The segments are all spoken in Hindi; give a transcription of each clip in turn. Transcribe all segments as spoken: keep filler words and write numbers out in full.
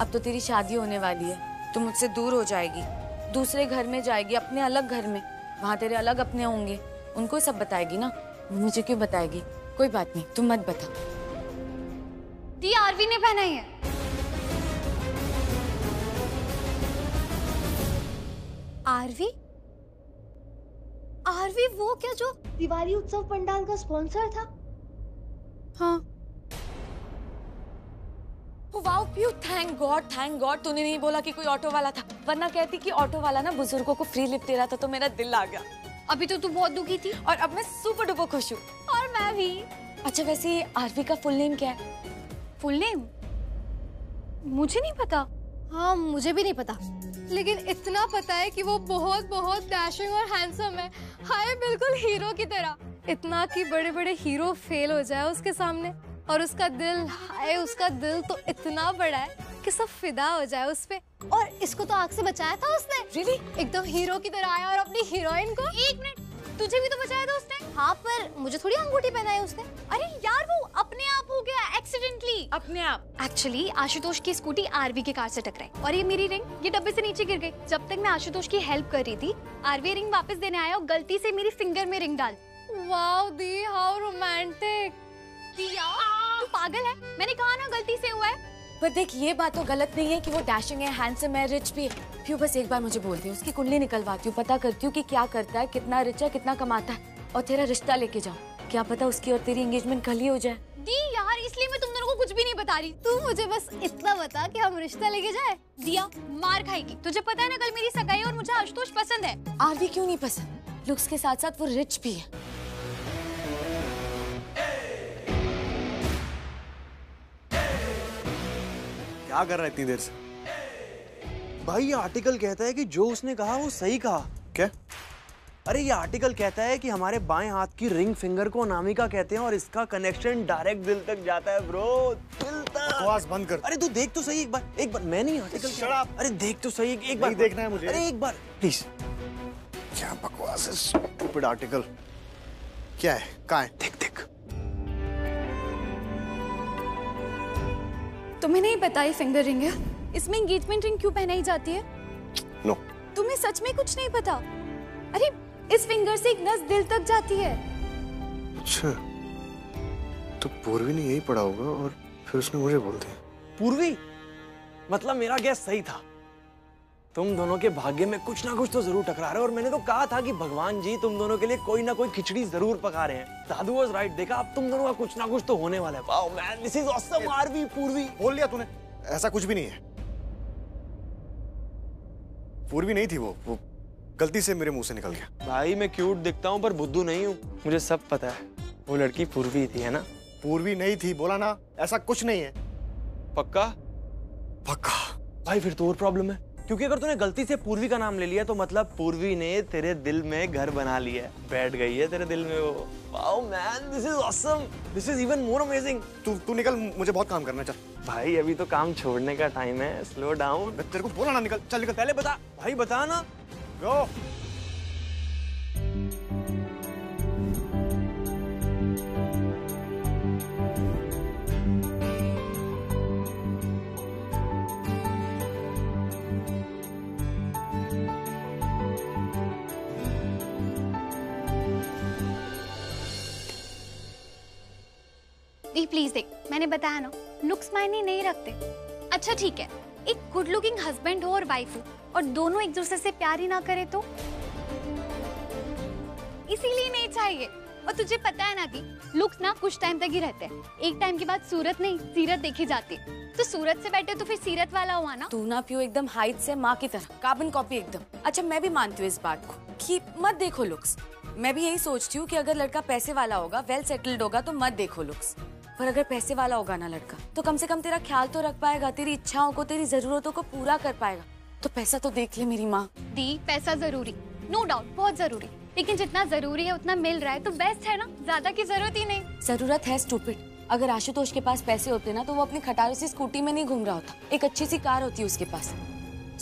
अब तो तेरी शादी होने वाली है, तू मुझसे दूर हो जाएगी, दूसरे घर में जाएगी, अपने अलग घर में, वहाँ तेरे अलग अपने होंगे, उनको ही सब बताएगी ना, मुझे क्यों बताएगी? कोई बात नहीं, तुम मत बता। दी आरवी ने पहनाई है। आरवी? आरवी वो क्या जो दिवाली उत्सव पंडाल का स्पॉन्सर था? हाँ। Wow phew, thank God, thank God तूने नहीं बोला कि कोई ऑटो वाला था, वरना कहती कि ऑटो वाला ना बुजुर्गों को फ्री लिफ्ट दे रहा था तो मेरा दिल आ गया। अभी तो तू बहुत दुखी थी और अब मैं सुपर डुपर खुश हूँ। और मैं भी। अच्छा वैसे आरवी का फुल नेम क्या है? फुल नेम मुझे नहीं पता। हाँ मुझे भी नहीं पता, लेकिन इतना पता है कि वो बहुत बहुत डैशिंग और हैंडसम है, हाय बिल्कुल हीरो की तरह, इतना कि बड़े बड़े हीरो फेल हो जाए उसके सामने, और उसका दिल, हाय उसका दिल तो इतना बड़ा है कि सब फिदा हो जाए उस पे। और इसको तो आग से बचाया था उसने। रियली? एकदम हीरो की तरह आया और अपनी हीरोइन को। एक मिनट, तुझे भी तो बचाया था उसने। हाँ पर मुझे थोड़ी अंगूठी पहनाई उसने। अरे यार वो अपने आप हो गया, एक्सीडेंटली अपने आप। एक्चुअली आशुतोष की स्कूटी आरवी की कार से टकराई और ये मेरी रिंग ये डब्बे से नीचे गिर गई। जब तक मैं आशुतोष की हेल्प कर रही थी आरवी रिंग वापस देने आया और गलती से मेरी फिंगर में रिंग डाल। वाव दी, हाउ रोमांटिक। दिया तू पागल है, मैंने कहा ना गलती से हुआ है। पर देख ये बात तो गलत नहीं है कि वो डैशिंग है, हैंडसम है, रिच भी है। प्यू बस एक बार मुझे बोलती हूँ, उसकी कुंडली निकलवाती हूँ, पता करती हूँ कि क्या करता है, कितना रिच है, कितना कमाता है, और तेरा रिश्ता लेके जाऊँ। क्या पता उसकी और तेरी एंगेजमेंट कल ही हो जाए। दी यार इसलिए मैं तुम दोनों को कुछ भी नहीं बता रही, तू मुझे बस इतना बता कि हम रिश्ता लेके जाए। दिया मार खाएगी, तुझे पता है ना कल मेरी सगाई और मुझे आशुतोष पसंद है। आरवी क्यों नहीं पसंद? लुक्स के साथ साथ वो रिच भी है। क्या कर रहा है इतनी देर से? भाई ये आर्टिकल कहता है कि जो उसने कहा वो सही कहा। क्या? अरे ये आर्टिकल कहता है कि हमारे बाएं हाथ की रिंग फिंगर को अनामिका कहते हैं और इसका कनेक्शन डायरेक्ट दिल तक जाता है ब्रो, दिल तक। आवाज बंद कर। अरे तू देख तो सही एक बार, एक बार मैं नहीं आर्टिकल। Shut up. अरे देख तो सही एक बार। देखना है मुझे। अरे एक बार प्लीज। क्या बकवास है स्टूपिड आर्टिकल। क्या है? कहाँ है? देख देख। तुम्हें नहीं पता ये फिंगर रिंग है? इसमें एंगेजमेंट रिंग क्यों पहनाई जाती है? नो। तुम्हें सच में कुछ नहीं पता? अरे इस फिंगर से एक नस दिल तक जाती है। अच्छा तो पूर्वी ने यही पढ़ा होगा और फिर उसने मुझे बोल दिया। पूर्वी? मतलब मेरा गैस सही था, तुम दोनों के भाग्य में कुछ ना कुछ तो जरूर टकरा रहे। और मैंने तो कहा था कि भगवान जी तुम दोनों के लिए कोई ना कोई खिचड़ी जरूर पका रहे हैं। दादू वाज राइट, देखा अब तुम दोनों का कुछ ना कुछ तो होने वाला है। Wow man, this is awesome Aarvi Purvi. बोल लिया तूने, ऐसा कुछ भी नहीं है। पूर्वी नहीं थी वो, वो गलती से मेरे मुंह से निकल गया। भाई मैं क्यूट दिखता हूँ पर बुद्धू नहीं हूँ, मुझे सब पता है। वो लड़की पूर्वी थी है ना? पूर्वी नहीं थी, बोला ना, ऐसा कुछ नहीं है। पक्का? पक्का। भाई फिर तो और प्रॉब्लम है, क्योंकि अगर तूने गलती से पूर्वी का नाम ले लिया तो मतलब पूर्वी ने तेरे दिल में घर बना लिया है, बैठ गई है तेरे दिल में वो। Wow man, this is awesome, this is even more amazing. तू तू निकल, मुझे बहुत काम करना है। चल भाई अभी तो काम छोड़ने का टाइम है, स्लो डाउन। तेरे को बोला ना निकल, चल निकल। पहले बता भाई, बता ना। गो। प्लीज देख, मैंने बताया ना लुक्स मायने नहीं रखते। अच्छा ठीक है, एक गुड लुकिंग हस्बैंड हो और वाइफ हो और दोनों एक दूसरे से प्यार ही ना करे तो, इसीलिए नहीं चाहिए। और तुझे पता है ना कि लुक्स ना कुछ टाइम तक ही रहते हैं, एक टाइम के बाद सूरत नहीं सीरत देखी जाती है। तो सूरत से बैठे तो फिर सीरत वाला हुआ ना। तू ना पियो एकदम हाइट से माँ की तरह, कार्बन कॉपी एकदम। अच्छा मैं भी मानती हूँ इस बात को कि मत देखो लुक्स, मैं भी यही सोचती हूँ कि अगर लड़का पैसे वाला होगा, वेल सेटल्ड होगा तो मत देखो लुक्स। पर अगर पैसे वाला होगा ना लड़का तो कम से कम तेरा ख्याल तो रख पाएगा, तेरी इच्छाओं को, तेरी जरूरतों को पूरा कर पाएगा। तो पैसा तो देख ले मेरी माँ। दी पैसा जरूरी, नो डाउट बहुत जरूरी, लेकिन जितना जरूरी है उतना मिल रहा है तो बेस्ट है ना, ज्यादा की जरूरत ही नहीं। जरूरत है स्टूपिड। अगर आशुतोष के पास पैसे होते ना तो वो अपनी खटारों से स्कूटी में नहीं घूम रहा होता, एक अच्छी सी कार होती उसके पास।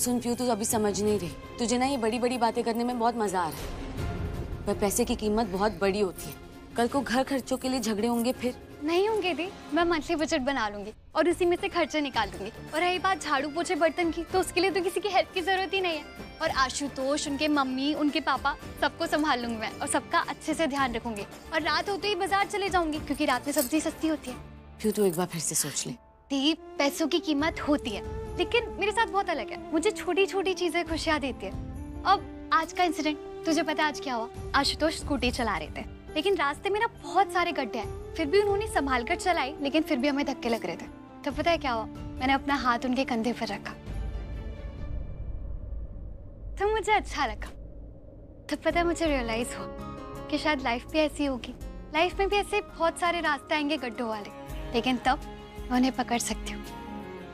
सुन पियो तू अभी समझ नहीं रही, तुझे ना ये बड़ी बड़ी बातें करने में बहुत मजा आ रहा है, पर पैसे की कीमत बहुत बड़ी होती है। कल को घर खर्चों के लिए झगड़े होंगे, फिर नहीं होंगे दी, मैं मंथली बजट बना लूंगी और उसी में से खर्चे निकाल दूंगी। और रही बात झाड़ू पोछे बर्तन की, तो उसके लिए तो किसी की हेल्प की जरूरत ही नहीं है। और आशुतोष, उनके मम्मी, उनके पापा, सबको संभाल लूंगी मैं और सबका अच्छे से ध्यान रखूंगी। और रात होते ही बाजार चले जाऊंगी क्योंकि रात में सब्जी सस्ती होती है। क्यों तो एक बार फिर से सोच ले दी, पैसों की कीमत होती है, लेकिन मेरे साथ बहुत अलग है। मुझे छोटी छोटी चीजें खुशियाँ देती है। अब आज का इंसिडेंट तुझे पता है आज क्या हुआ? आशुतोष स्कूटी चला रहे थे, लेकिन रास्ते में ना बहुत सारे गड्ढे हैं, फिर भी उन्होंने संभाल कर चलाई, लेकिन फिर भी हमें धक्के लग रहे थे। तो पता है क्या हुआ? मैंने अपना हाथ उनके कंधे पर रखा तो मुझे अच्छा लगा। तो पता है मुझे रियलाइज हुआ कि शायद लाइफ भी ऐसी होगी, लाइफ में भी ऐसे बहुत सारे रास्ते आएंगे गड्ढों वाले, लेकिन तब मैं उन्हें पकड़ सकती हूँ,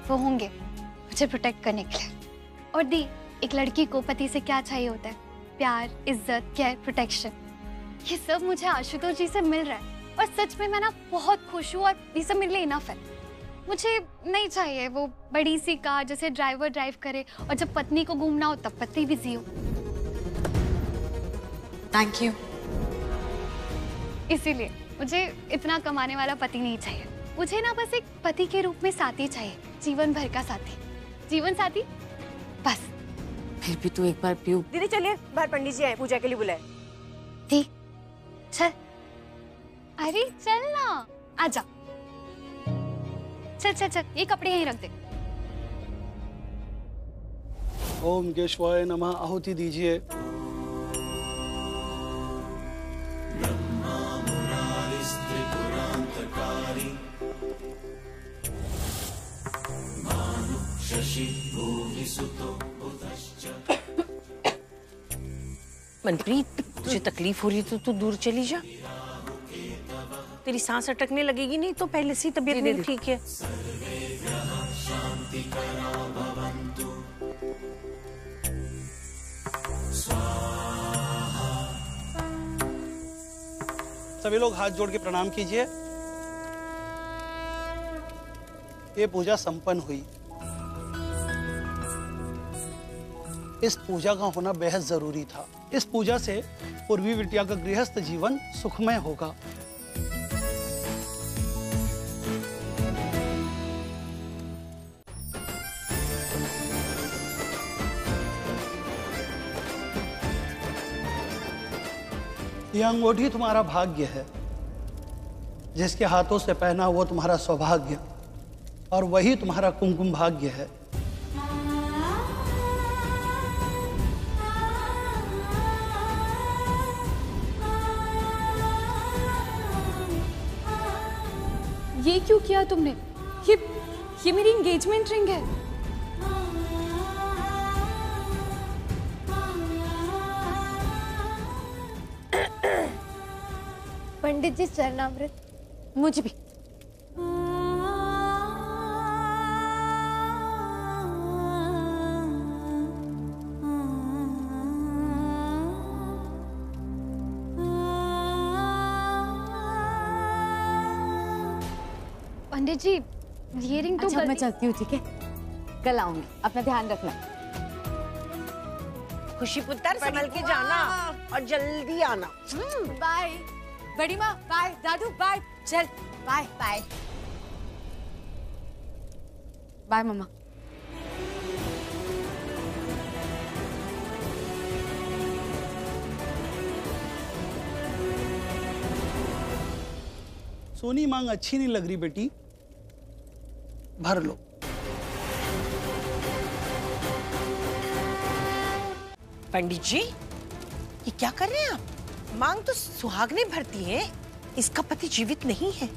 वो होंगे मुझे प्रोटेक्ट करने के लिए। और दी, एक लड़की को पति से क्या चाहिए होता है? प्यार, इज्जत, केयर, प्रोटेक्शन। ये सब मुझे आशुतोष जी से मिल रहा है और सच में मैं ना बहुत खुश हूँ और ये सब मिलने इनफ है। मुझे नहीं चाहिए वो बड़ी सी कार जैसे ड्राइवर ड्राइव करे और जब पत्नी को घूमना हो तब पति बिजी हो। Thank you. इसीलिए मुझे इतना कमाने वाला पति नहीं चाहिए, मुझे ना बस एक पति के रूप में साथी चाहिए, जीवन भर का साथी, जीवन साथी बस। फिर भी तू एक बार पीऊ। दीदी चलिए, बाहर पंडित जी आए, पूजा के लिए बुलाए। ठीक, चल। अरे चल ना, आजा। चल चल चल, ये कपड़े यहीं रख दे। ओम केशवाय नमः। आहुति दीजिए। मनप्रीत, तुझे तकलीफ हो रही है तो तू दूर चली जा, तेरी सांस अटकने लगेगी, नहीं तो पहले से ही तबीयत नहीं ठीक है। सभी लोग हाथ जोड़ के प्रणाम कीजिए। ये पूजा संपन्न हुई। इस पूजा का होना बेहद जरूरी था। इस पूजा से पूर्वी बिटिया का गृहस्थ जीवन सुखमय होगा। यह अंगूठी तुम्हारा भाग्य है, जिसके हाथों से पहना वो तुम्हारा सौभाग्य और वही तुम्हारा कुमकुम भाग्य है। ये क्यों किया तुमने? ये ये मेरी एंगेजमेंट रिंग है। पंडित जी चरणामृत। मुझे भी। पंडित जी, ये रिंग तो अच्छा, मैं चलती हूँ, ठीक है? कल आऊंगी, अपना ध्यान रखना। खुशी पुत्र, संभल के जाना और जल्दी आना। बाय बड़ी माँ, बाय दादू, बाय चल, बाय बाय बाय मम्मा। सोनी मांग अच्छी नहीं लग रही बेटी, भर लो। पंडित जी, ये क्या कर रहे हैं आप? मांग तो सुहागने भरती है, इसका पति जीवित नहीं है।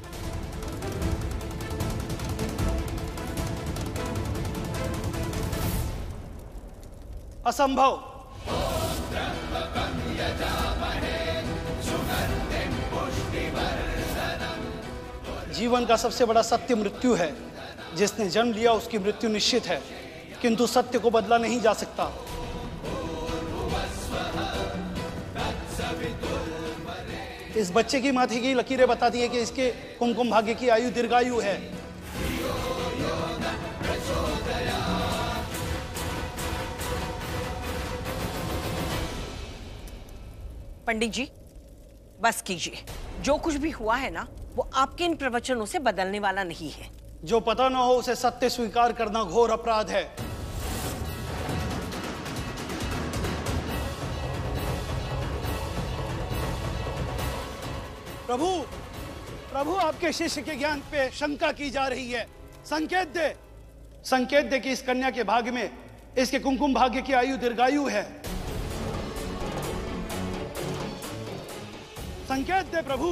असंभव। जीवन का सबसे बड़ा सत्य मृत्यु है। जिसने जन्म लिया उसकी मृत्यु निश्चित है, किंतु सत्य को बदला नहीं जा सकता। इस बच्चे की माथे की लकीरें बताती है कि इसके कुमकुम भाग्य की आयु दीर्घायु है। पंडित जी बस कीजिए, जो कुछ भी हुआ है ना वो आपके इन प्रवचनों से बदलने वाला नहीं है। जो पता ना हो उसे सत्य स्वीकार करना घोर अपराध है। प्रभु, प्रभु आपके शिष्य के ज्ञान पे शंका की जा रही है। संकेत दे, संकेत दे कि इस कन्या के भाग्य में, इसके कुमकुम भाग्य की आयु दीर्घायु है। संकेत दे प्रभु।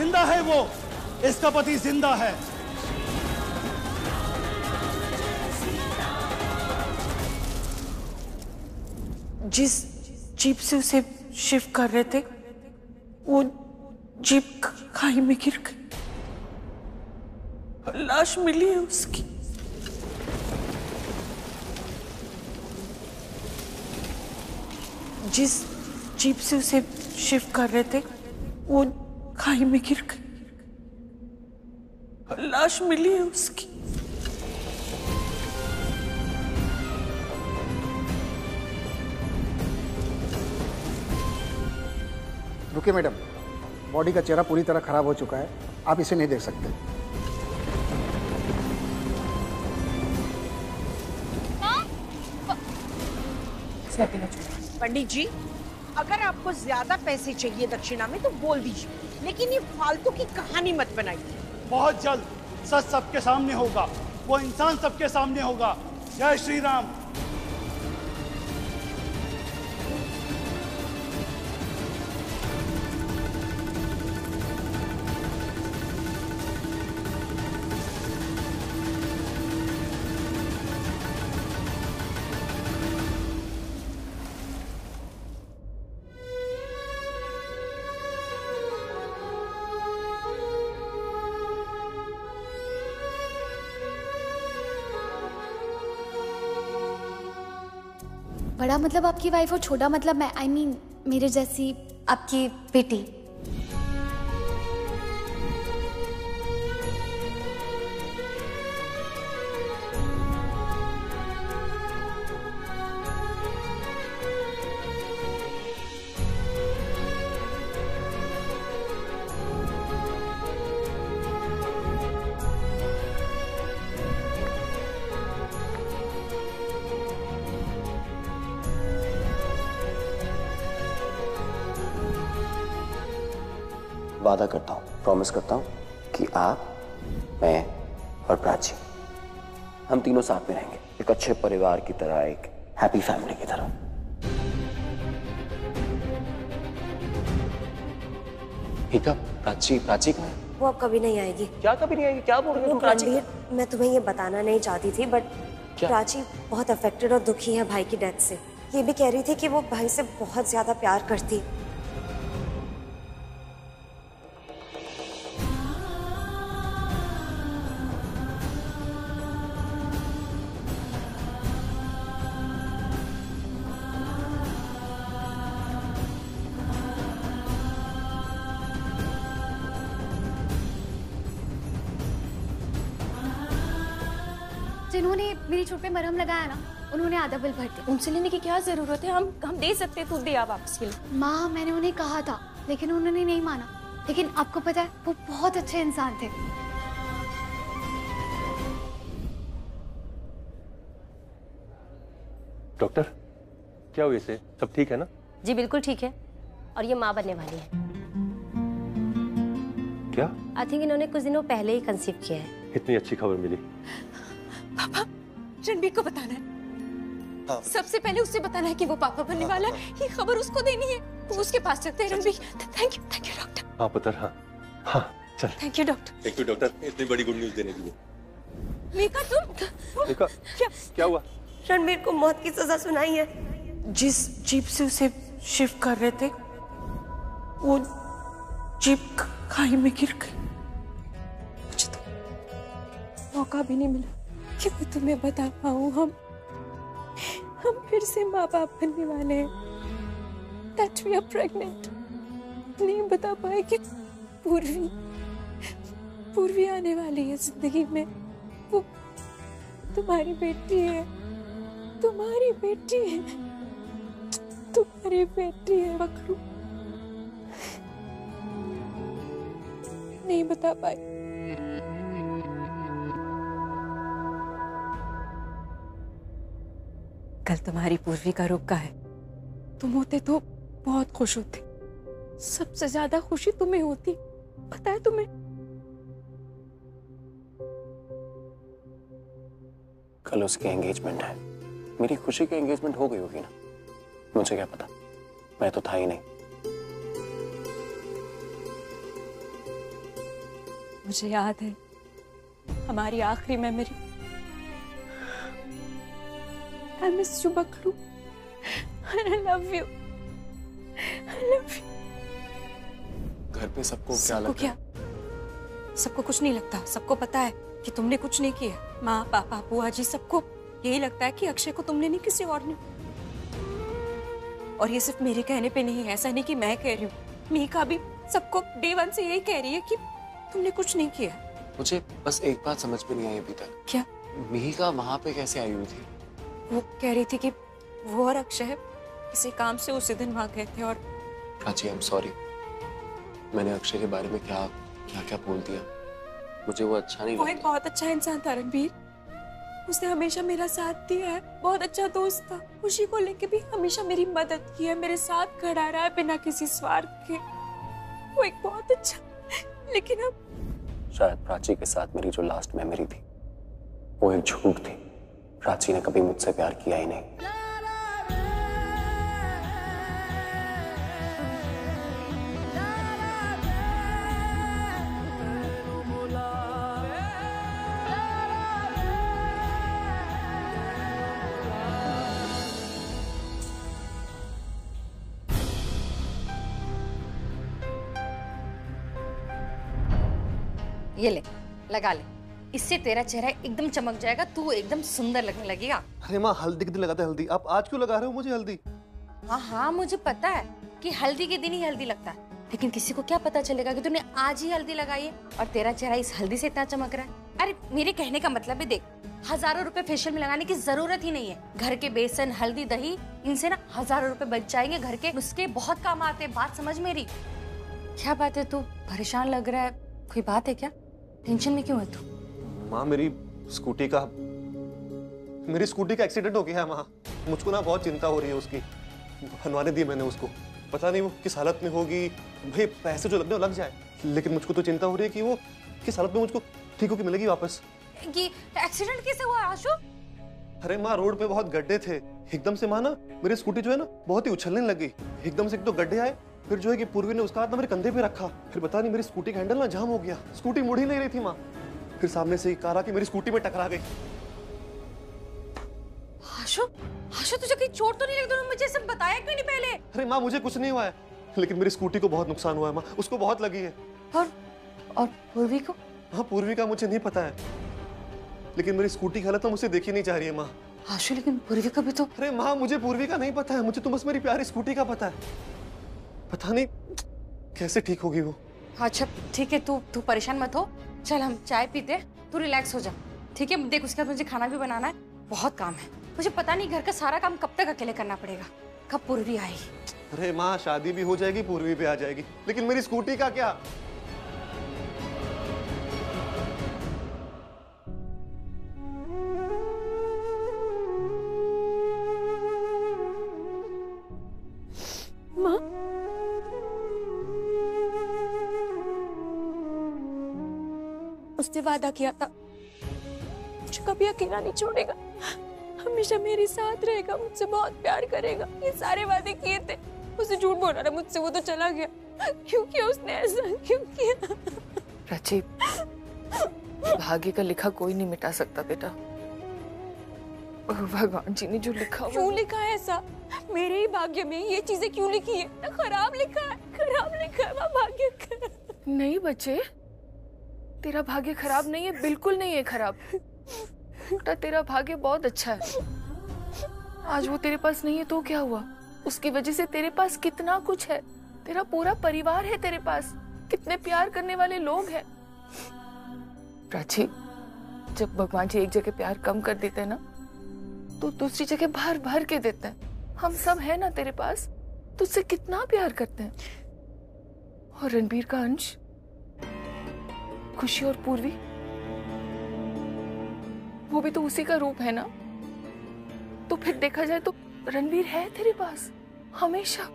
जिंदा है वो, इसका पति जिंदा है। जिस जीप से उसे शिफ्ट कर रहे थे वो जीप खाई में गिर गई। लाश मिली है उसकी। जिस जीप से उसे शिफ्ट कर रहे थे वो खाई में गिर गई। लाश मिली है उसकी। रुकिए मैडम, बॉडी का चेहरा पूरी तरह खराब हो चुका है, आप इसे नहीं देख सकते। पंडित जी, अगर आपको ज्यादा पैसे चाहिए दक्षिणा में तो बोल दीजिए, लेकिन ये फालतू की कहानी मत बनाइए। बहुत जल्द सच सबके सामने होगा, वो इंसान सबके सामने होगा। जय श्री राम। बड़ा मतलब आपकी वाइफ और छोटा मतलब मैं, आई मीन मेरे जैसी आपकी बेटी। वादा करता हूं, प्रॉमिस करता हूं कि आप, मैं और प्राची, हम तीनों साथ में रहेंगे, एक अच्छे परिवार की तरह, एक हैप्पी फैमिली की तरह। मिहिका, प्राची, प्राची कहाँ है? वो अब कभी नहीं आएगी। क्या कभी नहीं आएगी? क्या बोल रही हो तुम? प्राची, मैं तुम्हें ये बताना नहीं चाहती थी, बट प्राची बहुत अफेक्टेड और दुखी है भाई की डेथ से। ये भी कह रही थी कि वो भाई से बहुत ज्यादा प्यार करती। जिन्होंने मेरी छूट पे मरहम लगाया ना, उन्होंने आधा बिल भर दिया। उनसे लेने की क्या जरूरत है? हम हम दे सकते, तू दे वापस के लिए। माँ, मैंने उन्हें कहा था लेकिन उन्होंने नहीं माना। लेकिन आपको पता है वो बहुत अच्छे इंसान थे। डॉक्टर, क्या हुआ इसे? सब ठीक है ना? जी बिल्कुल ठीक है, और ये माँ बनने वाली है। क्या? आई थिंक इन्होंने कुछ दिनों पहले ही कंसीव किया है। इतनी अच्छी खबर मिली। पापा, रणबीर को बताना है। हाँ। सबसे पहले उससे बताना है कि वो पापा बनने हाँ, वाला है हाँ। ये खबर उसको देनी है, तो उसके पास चलते हैं Ranbir. Thank you thank you doctor. हाँ पुत्र हाँ हाँ चल। Thank you doctor. Thank you doctor इतनी बड़ी गुड न्यूज देने के लिए। मिहिका तुम मिहिका क्या हुआ? रणबीर को मौत की सजा सुनाई है। जिस जीप से उसे शिफ्ट कर रहे थे वो जीप खाई में गिर गई। मुझे तो मौका भी नहीं मिला कि मैं तुम्हें बता पाऊं। हम हम फिर से माँ बाप बनने वाले हैं। That we are pregnant. नहीं बता पाए कि पूर्वी पूर्वी आने वाली है जिंदगी में। वो तुम्हारी बेटी है तुम्हारी बेटी है तुम्हारी बेटी है बकरू। नहीं बता पाई। कल तुम्हारी पूर्वी का रोका है। तुम होते तो बहुत खुश होते। सबसे ज्यादा खुशी तुम्हें होती। पता है तुम्हें कल उसकी एंगेजमेंट है। मेरी खुशी की एंगेजमेंट हो गई होगी ना। मुझे क्या पता, मैं तो था ही नहीं। मुझे याद है हमारी आखिरी memory. I miss you बकलू। I love you I love you. घर पे सबको क्या लगता है? सबको कुछ नहीं लगता। सबको पता है कि तुमने कुछ नहीं किया। माँ पापा बुआ जी सबको यही लगता है कि अक्षय को तुमने नहीं किसी और ने। और ये सिर्फ मेरे कहने पे नहीं है। ऐसा नहीं कि मैं कह रही हूँ। मिहिका भी सबको डे वन से यही कह रही है कि तुमने कुछ नहीं किया। मुझे बस एक बात समझ में नहीं आई अभी तक। क्या? मिहिका वहाँ पे कैसे आई हुई थी? वो कह रही थी कि वो और अक्षय किसी काम से उसी दिन वहाँ गए थे और। Prachi I am sorry. मैंने अक्षय के बारे में क्या क्या क्या बोल दिया। मुझे वो अच्छा नहीं लगा। वो एक बहुत अच्छा इंसान था रणबीर। उसने हमेशा मेरा साथ दिया है। बहुत अच्छा दोस्त था। खुशी को लेके भी हमेशा मेरी मदद की है। मेरे साथ खड़ा रहा है बिना किसी स्वार्थ के। वो एक बहुत अच्छा, लेकिन अब शायद प्राची के साथ मेरी जो लास्ट मेमोरी थी वो एक झूठ थी। प्राची ने कभी मुझसे प्यार किया ही नहीं। ये ले लगा ले, इससे तेरा चेहरा एकदम चमक जाएगा। तू एकदम सुंदर लगने लगेगा। अरे माँ हल्दी के दिन लगाते हैं हल्दी। आप आज क्यों लगा रहे हो मुझे हल्दी? हाँ हाँ मुझे पता है कि हल्दी के दिन ही हल्दी लगता है, लेकिन किसी को क्या पता चलेगा कि तूने आज ही हल्दी लगाई है और तेरा चेहरा इस हल्दी से इतना चमक रहा है। अरे मेरे कहने का मतलब भी देख, हजारों रुपए फेशियल में लगाने की जरूरत ही नहीं है। घर के बेसन हल्दी दही इनसे ना हजारों रुपए बच जाएंगे। घर के नुस्खे बहुत काम आते। बात समझ मेरी। क्या बात है, तू परेशान लग रहा है। कोई बात है क्या? टेंशन में क्यों है तू? माँ मेरी स्कूटी का मेरी स्कूटी का एक्सीडेंट हो गया है माँ। मुझको ना बहुत चिंता हो रही है उसकी। बनवाने दी मैंने उसको। पता नहीं वो किस हालत में होगी। भाई पैसे जो लगने लग जाए, लेकिन मुझको तो चिंता हो रही है कि वो किस हालत में मुझको ठीक होकर मिलेगी वापस। ये एक्सीडेंट कैसे हुआ आशु? अरे माँ रोड पे बहुत गड्ढे थे। एकदम से माँ ना मेरी स्कूटी जो है ना बहुत ही उछलने लग गई। एकदम से एक तो गड्ढे आए, फिर जो है कि पूर्वी ने उसका हाथ ना मेरे कंधे पे रखा। फिर पता नहीं मेरी स्कूटी का हैंडल ना जाम हो गया। स्कूटी मुड़ ही नहीं रही थी माँ। फिर सामने से कार आके मेरी स्कूटी में टकरा गई। आशु, आशु तुझे कहीं चोट तो नहीं लगी? तूने मुझे सब बताया क्यों नहीं पहले? अरे माँ मुझे कुछ नहीं हुआ है, लेकिन मेरी स्कूटी को बहुत नुकसान हुआ है माँ। उसको बहुत लगी है। और और पूर्वी को? हाँ पूर्वी का मुझे नहीं पता है, लेकिन मेरी स्कूटी की हालत मुझे देखी नहीं जा रही है माँ। आशु लेकिन पूर्वी का भी तो। अरे माँ मुझे पूर्वी का नहीं पता है। मुझे तो बस मेरी प्यारी स्कूटी का पता है। पता नहीं कैसे ठीक होगी वो। अच्छा ठीक है, तू तू परेशान मत हो। चल हम चाय पीते, तू रिलैक्स हो जा। ठीक है देख, उसके बाद मुझे खाना भी बनाना है। बहुत काम है। मुझे पता नहीं घर का सारा काम कब तक अकेले करना पड़ेगा। कब पूर्वी आएगी? अरे माँ शादी भी हो जाएगी, पूर्वी भी आ जाएगी, लेकिन मेरी स्कूटी का क्या? उसने वादा किया था मुझे कभी अकेला नहीं छोड़ेगा। हमेशा मेरे साथ रहेगा, मुझसे बहुत प्यार करेगा, ये सारे वादे किए थे। उसे झूठ बोला ना मुझसे, वो तो चला गया। क्यों किया उसने ऐसा, क्यों किया? प्राची, भाग्य का लिखा कोई नहीं मिटा सकता बेटा। भगवान जी ने जो लिखा, क्यों लिखा है ऐसा? मेरे ही भाग्य में ये चीजें क्यों लिखी है? ना खराब लिखा है, खराब लिखा है भाग्य का। नहीं बच्चे, तेरा भाग्य खराब नहीं है, बिल्कुल नहीं है खराब। बेटा तेरा भाग्य बहुत अच्छा है। आज वो तेरे पास नहीं है तो क्या हुआ? उसकी वजह से तेरे पास कितना कुछ है, तेरा पूरा परिवार है तेरे पास, कितने प्यार करने वाले लोग हैं। प्राची, जब भगवान जी एक जगह प्यार कम कर देते हैं ना, तो दूसरी जगह भर भर के देते हैं। हम सब है ना तेरे पास, तुझसे कितना प्यार करते हैं। और रणबीर का अंश, खुशी और पूर्वी, वो भी तो उसी का रूप है ना। तो फिर देखा जाए तो रणबीर है तेरे पास हमेशा। हाँ,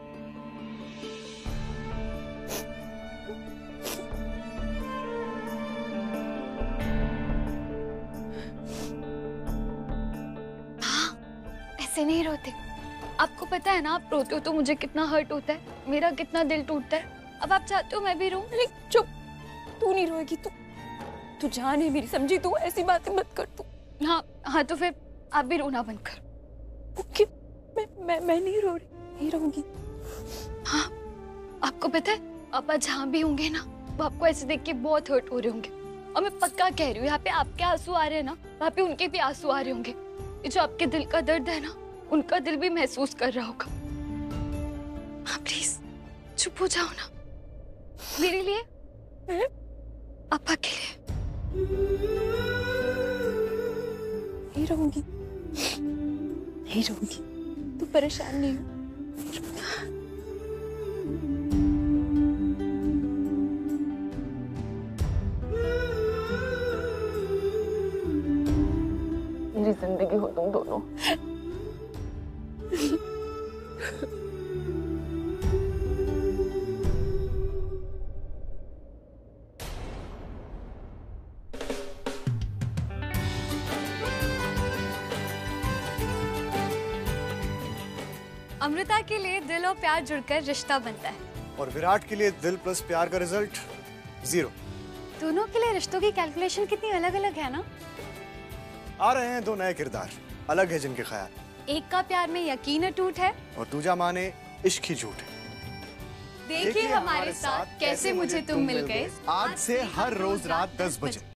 ऐसे नहीं रोते। आपको पता है ना, आप रोते हो तो मुझे कितना हर्ट होता है, मेरा कितना दिल टूटता है। अब आप चाहते हो मैं भी रो। चुप, तू नहीं रोएगी। तू तू जान है मेरी, समझी? तू ऐसी बातें मत कर तू। हाँ हाँ, तो फिर आप भी रोना बंद कर। ओके, मैं मैं मैं नहीं रो रही, नहीं रोऊंगी। हाँ, आपको पता है पापा जहाँ भी होंगे ना, वो आपको ऐसे देख के बहुत हर्ट हो रहे होंगे। और मैं पक्का कह रही हूँ, यहाँ पे आपके आंसू आ रहे हैं ना, वहाँ पे उनके भी आंसू आ रहे होंगे। ये जो आपके दिल का दर्द है ना, उनका दिल भी महसूस कर रहा होगा। हाँ प्लीज चुप हो जाओ ना, मेरे लिए, पापा के लिए। नहीं रहूंगी, नहीं रहूंगी, तू परेशान नहीं हो। मेरी जिंदगी हो तुम दोनों। अमृता के लिए दिल और प्यार जुड़कर रिश्ता बनता है, और विराट के लिए दिल प्लस प्यार का रिजल्ट जीरो। दोनों के लिए रिश्तों की कैलकुलेशन कितनी अलग अलग है ना। आ रहे हैं दो नए किरदार, अलग है जिनके ख्याल। एक का प्यार में यकीन अटूट है, और दूजा माने इश्क ही झूठ है। देखिए हमारे साथ कैसे मुझे तुम मिल गए, आज से हर रोज रात दस बजे।